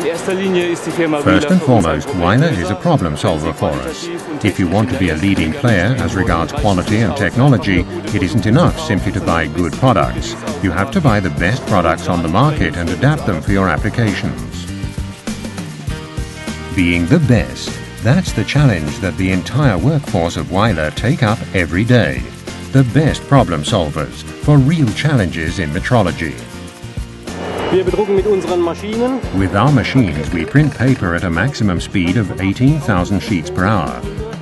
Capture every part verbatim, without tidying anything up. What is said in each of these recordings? First and foremost, Wiesloch is a problem solver for us. If you want to be a leading player as regards quality and technology, it isn't enough simply to buy good products. You have to buy the best products on the market and adapt them for your applications. Being the best, that's the challenge that the entire workforce of Wiesloch take up every day. The best problem solvers for real challenges in metrology. With our machines, we print paper at a maximum speed of eighteen thousand sheets per hour,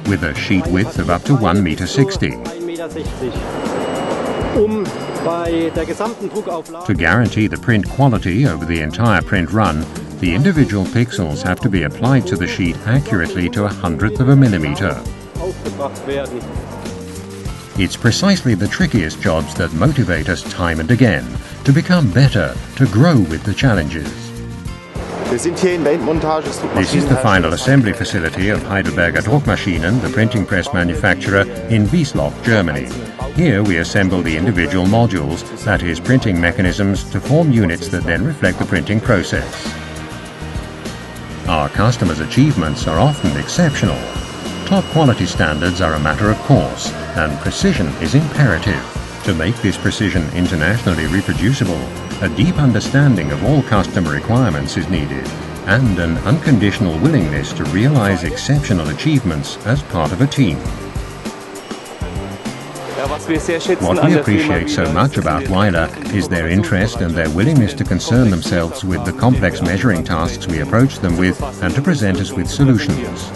with a sheet width of up to one meter sixty. To guarantee the print quality over the entire print run, the individual pixels have to be applied to the sheet accurately to a hundredth of a millimeter. It's precisely the trickiest jobs that motivate us time and again, to become better, to grow with the challenges. This is the final assembly facility of Heidelberger Druckmaschinen, the printing press manufacturer in Wiesloch, Germany. Here we assemble the individual modules, that is, printing mechanisms, to form units that then reflect the printing process. Our customers' achievements are often exceptional. Top quality standards are a matter of course, and precision is imperative. To make this precision internationally reproducible, a deep understanding of all customer requirements is needed, and an unconditional willingness to realize exceptional achievements as part of a team. What we appreciate so much about Wiesloch is their interest and their willingness to concern themselves with the complex measuring tasks we approach them with and to present us with solutions.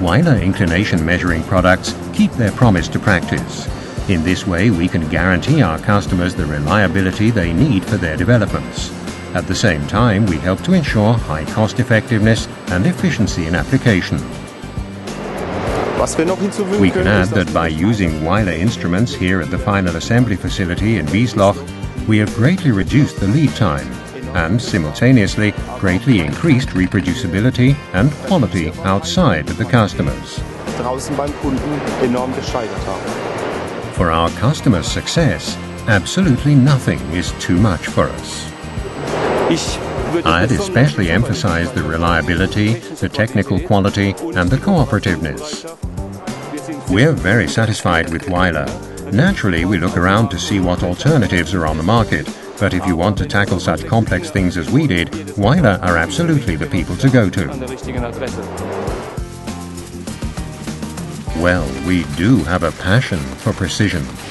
Wiesloch inclination measuring products keep their promise to practice. In this way, we can guarantee our customers the reliability they need for their developments. At the same time, we help to ensure high cost effectiveness and efficiency in application. We can add that by using Wiesloch instruments here at the final assembly facility in Wiesloch, we have greatly reduced the lead time and simultaneously greatly increased reproducibility and quality outside of the customers. For our customers' success, absolutely nothing is too much for us. I'd especially emphasize the reliability, the technical quality, and the cooperativeness. We're very satisfied with Wiesloch. Naturally, we look around to see what alternatives are on the market. But if you want to tackle such complex things as we did, Wiesloch are absolutely the people to go to. Well, we do have a passion for precision.